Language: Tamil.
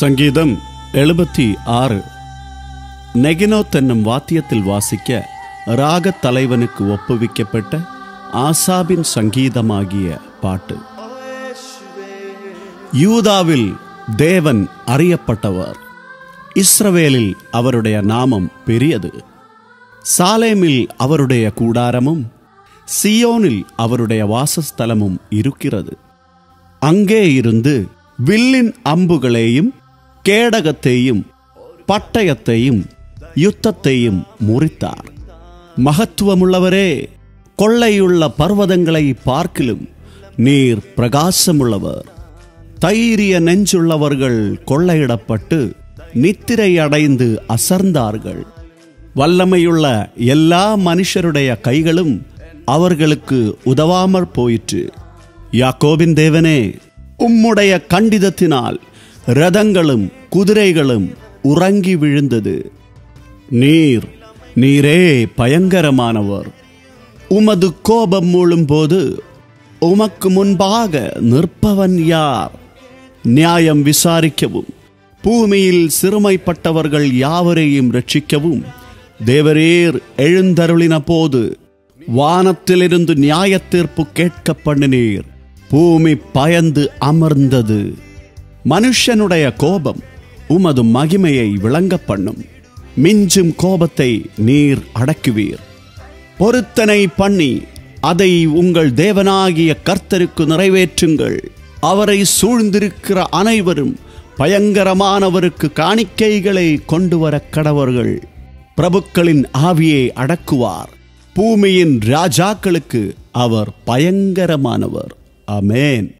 സംഗീതം 76 നെഗിനോത്തന്നം വാദ്യത്തിൽ വാസിക്ക രാഗത്തലൈവനുക്ക് ഒപ്പുവിക്കപ്പെട്ട ആസാബിൻ സംഗീതമാകിയ പാട്ട്. യൂദാവിൽ ദേവൻ അറിയപ്പെട്ടവർ, ഇസ്രവേലിൽ അവരുടെ നാമം പെരിയത്. സാലേമിൽ അവരുടെ കൂടാരമും സിയോനിൽ അവരുടെ വാസസ്ഥലമും ഇരിക്കുന്നത്. അങ്ങേയിരുന്ന് വില്ലിൻ അമ്പുകളെയും കേടകത്തെയും പട്ടയത്തെയും യുദ്ധത്തെയും മുറിത്താർ. മഹത്വമുള്ളവരെ, കൊള്ളയുള്ള പർവ്വതങ്ങളെ പാർക്കിലും നീർ പ്രകാശമുള്ളവർ. தைரிய நெஞ்சுள்ளவர்கள் கொள்ளையிடப்பட்டு நித்திரை அடைந்து அசர்ந்தார்கள். வல்லமையுள்ள எல்லா மனுஷருடைய கைகளும் அவர்களுக்கு உதவாமற் போயிற்று. யாக்கோபின் தேவனே, உம்முடைய கண்டிதத்தினால் ரதங்களும் குதிரைகளும் உறங்கி விழுந்தது. நீர், நீரே பயங்கரமானவர். உமது கோபம் மூளும்போது உமக்கு முன்பாக நிற்பவன் யார்? நியாயம் விசாரிக்கவும் பூமியில் சிறுமைப்பட்டவர்கள் யாவரையும் ரட்சிக்கவும் தேவரீர் எழுந்தருளின போது வானத்திலிருந்து நியாய தீர்ப்பு கேட்க பண்ணினீர். பூமி பயந்து அமர்ந்தது. மனுஷனுடைய கோபம் உமது மகிமையை விளங்க பண்ணும். மிஞ்சும் கோபத்தை நீர் அடக்குவீர். பொருத்தனை பண்ணி அதை உங்கள் தேவனாகிய கர்த்தருக்கு நிறைவேற்றுங்கள். அவரை சூழ்ந்திருக்கிற அனைவரும் பயங்கரமானவருக்கு காணிக்கைகளை கொண்டு வர கடவர்கள். பிரபுக்களின் ஆவியை அடக்குவார். பூமியின் ராஜாக்களுக்கு அவர் பயங்கரமானவர். ஆமேன்.